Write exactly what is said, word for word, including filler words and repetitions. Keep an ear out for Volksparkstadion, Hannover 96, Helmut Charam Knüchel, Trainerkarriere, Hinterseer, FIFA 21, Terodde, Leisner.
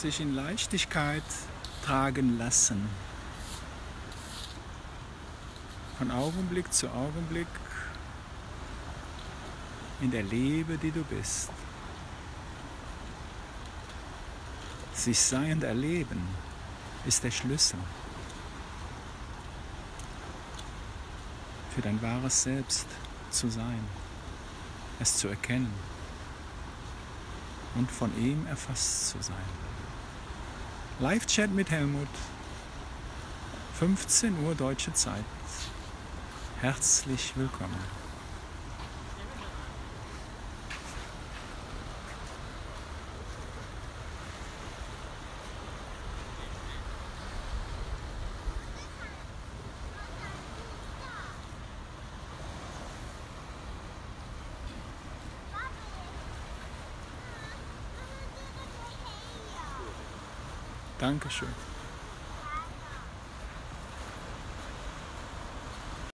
sich in Leichtigkeit tragen lassen. Von Augenblick zu Augenblick in der Liebe, die du bist. Sich seiend erleben ist der Schlüssel für dein wahres Selbst zu sein, es zu erkennen und von ihm erfasst zu sein. Live-Chat mit Helmut, fünfzehn Uhr deutsche Zeit. Herzlich willkommen. Dankeschön.